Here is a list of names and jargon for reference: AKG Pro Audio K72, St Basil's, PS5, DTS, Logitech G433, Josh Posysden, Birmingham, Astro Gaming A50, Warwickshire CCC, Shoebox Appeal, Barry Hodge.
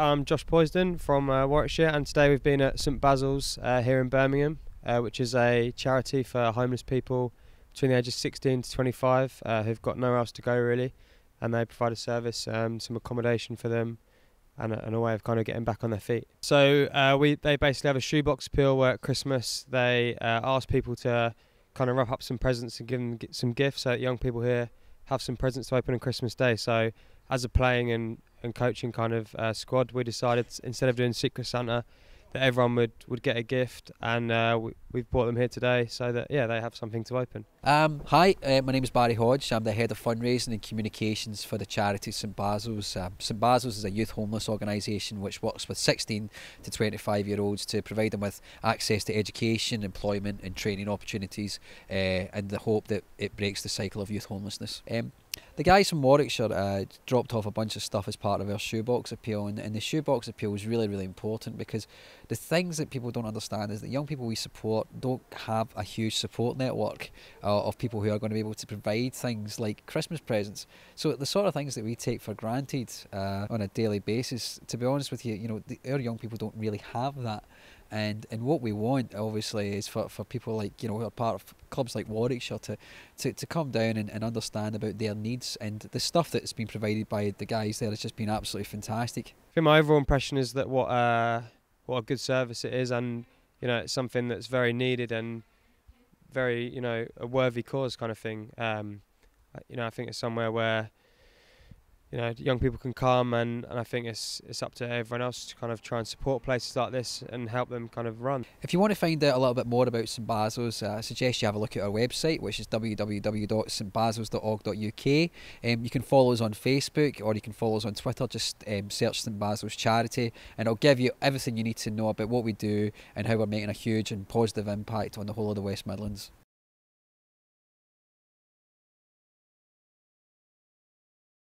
I'm Josh Posysden from Warwickshire, and today we've been at St Basil's here in Birmingham, which is a charity for homeless people between the ages of 16 to 25 who've got nowhere else to go really, and they provide a service, some accommodation for them, and a way of kind of getting back on their feet. So they basically have a shoebox appeal where at Christmas they ask people to kind of wrap up some presents and give them some gifts so that young people here have some presents to open on Christmas Day. So as a playing and coaching kind of squad, we decided instead of doing Secret Santa that everyone would get a gift, and we've brought them here today so that they have something to open. Hi, my name is Barry Hodge. I'm the head of fundraising and communications for the charity St Basil's. St Basil's is a youth homeless organisation which works with 16 to 25 year olds to provide them with access to education, employment and training opportunities, in the hope that it breaks the cycle of youth homelessness. The guys from Warwickshire dropped off a bunch of stuff as part of our shoebox appeal, and the shoebox appeal is really, really important because the things that people don't understand is that young people we support don't have a huge support network of people who are going to be able to provide things like Christmas presents. So the sort of things that we take for granted on a daily basis, to be honest with you, our young people don't really have that. And what we want, obviously, is for people like, who are part of clubs like Warwickshire to come down and understand about their needs, and the stuff that's been provided by the guys there has just been absolutely fantastic. I think my overall impression is that what a good service it is, and it's something that's very needed and very a worthy cause kind of thing. I think it's somewhere where young people can come, and I think it's up to everyone else to kind of try and support places like this and help them kind of run. If you want to find out a little bit more about St Basil's, I suggest you have a look at our website, which is www.stbasils.org.uk. You can follow us on Facebook, or you can follow us on Twitter. Just search St Basil's Charity, and it'll give you everything you need to know about what we do and how we're making a huge and positive impact on the whole of the West Midlands.